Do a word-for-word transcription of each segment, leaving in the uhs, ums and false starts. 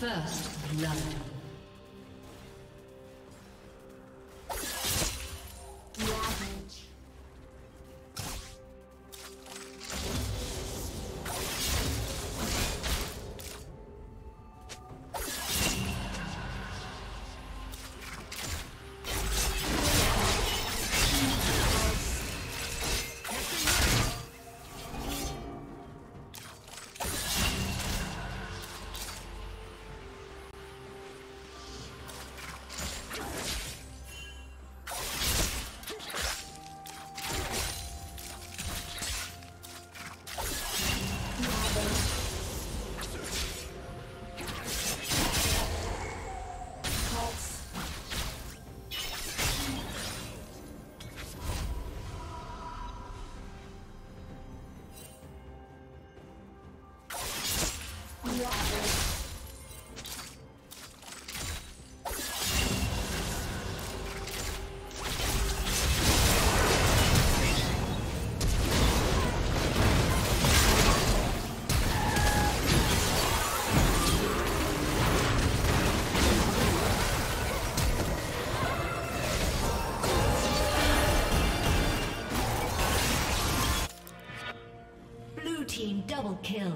First love. Double kill.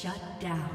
Shut down.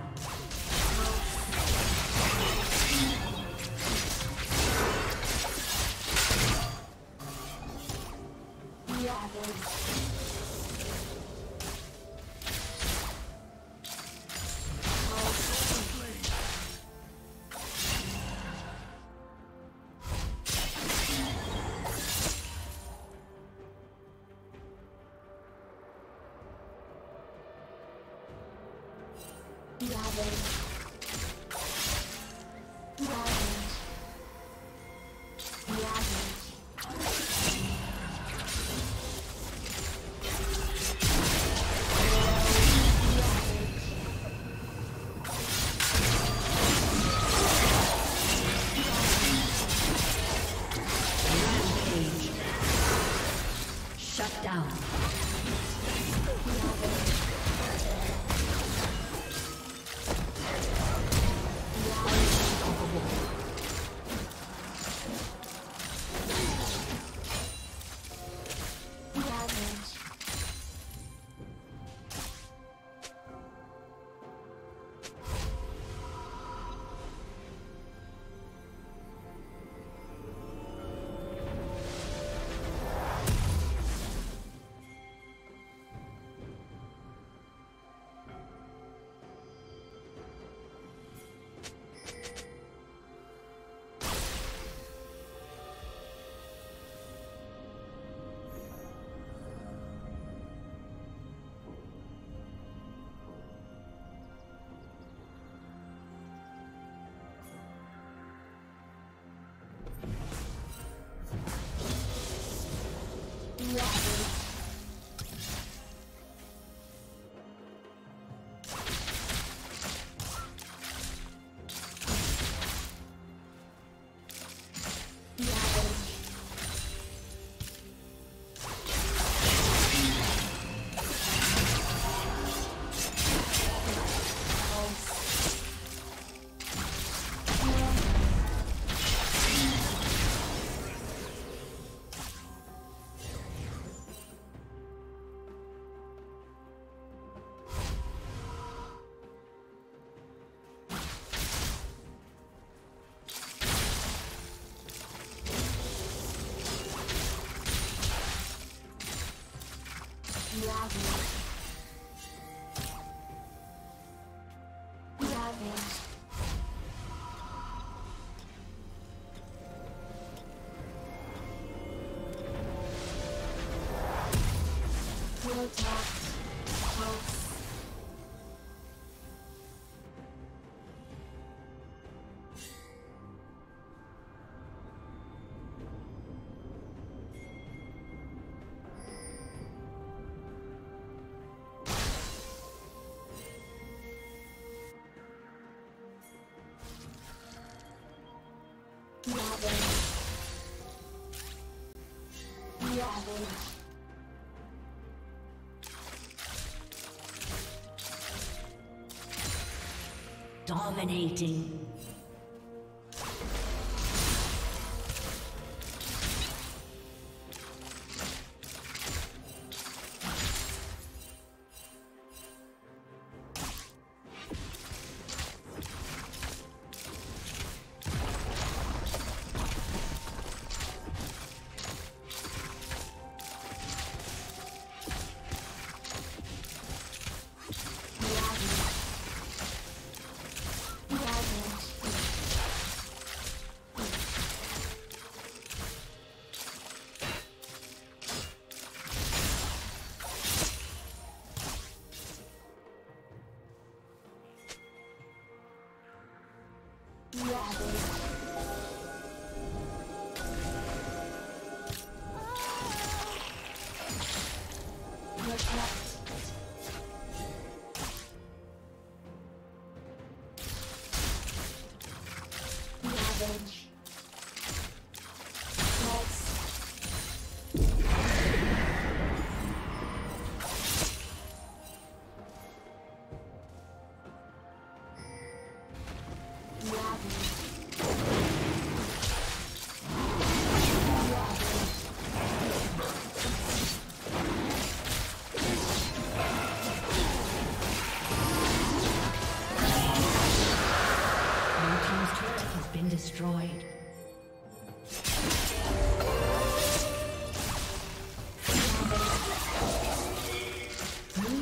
Yeah, Dominating. Destroyed. Blue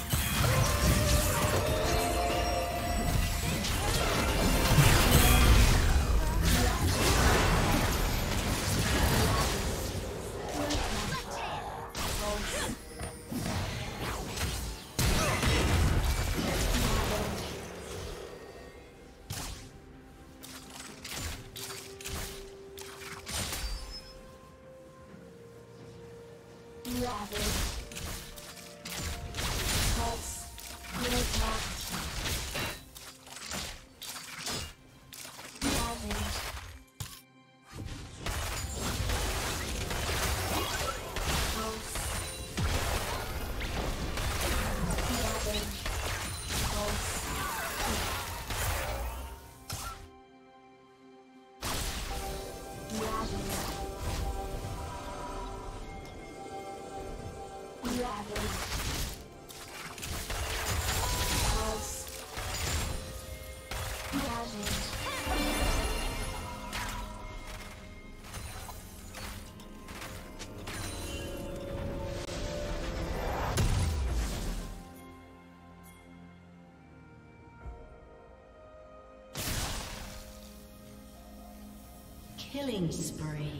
Killing spree.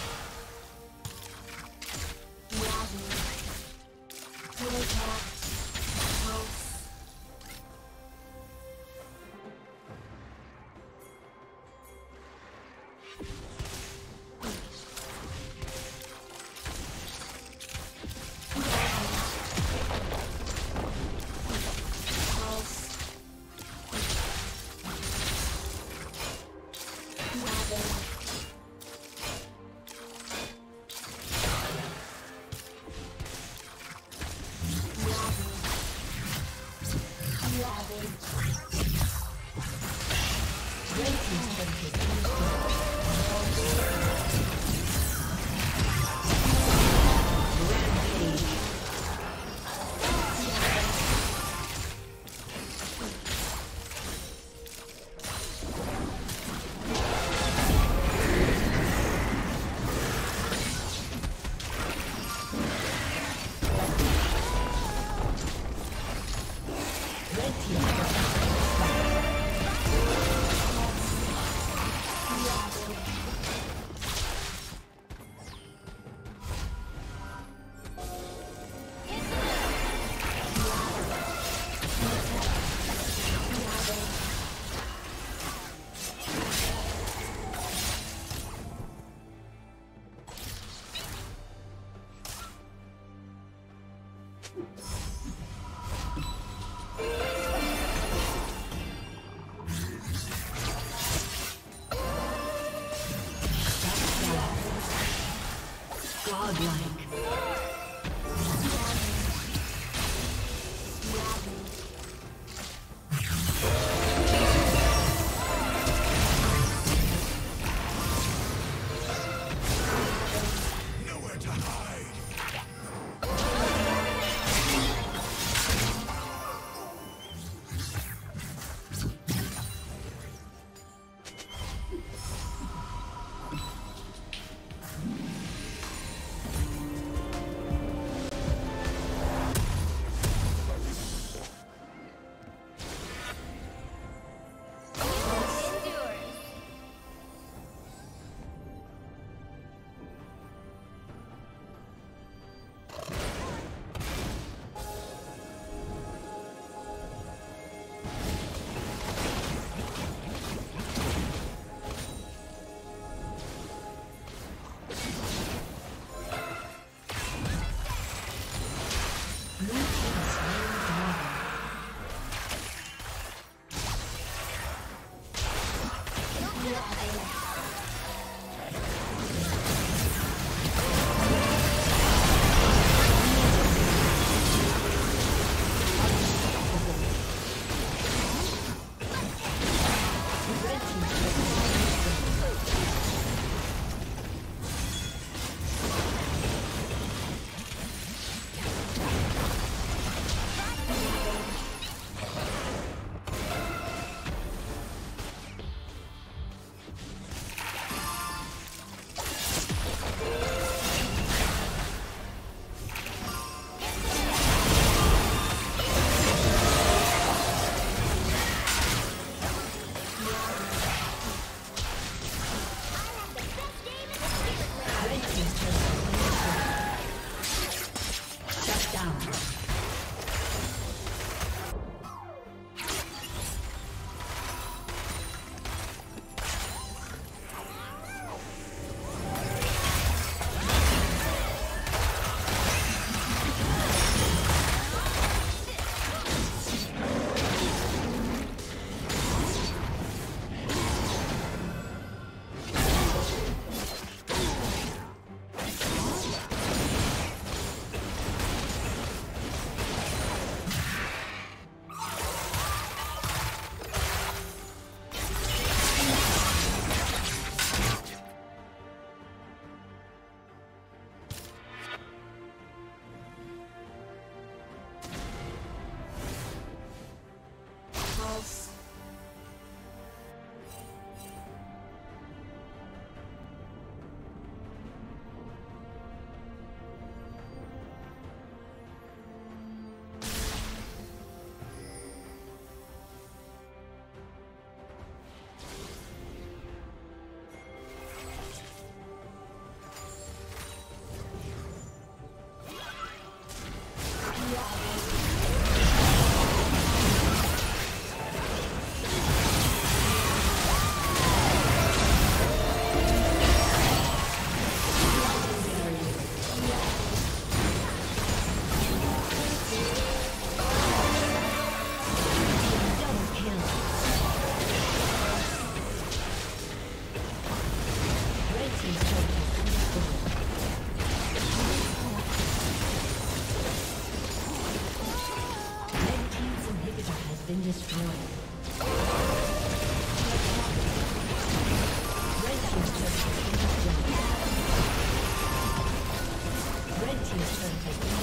Red team's turret has been destroyed.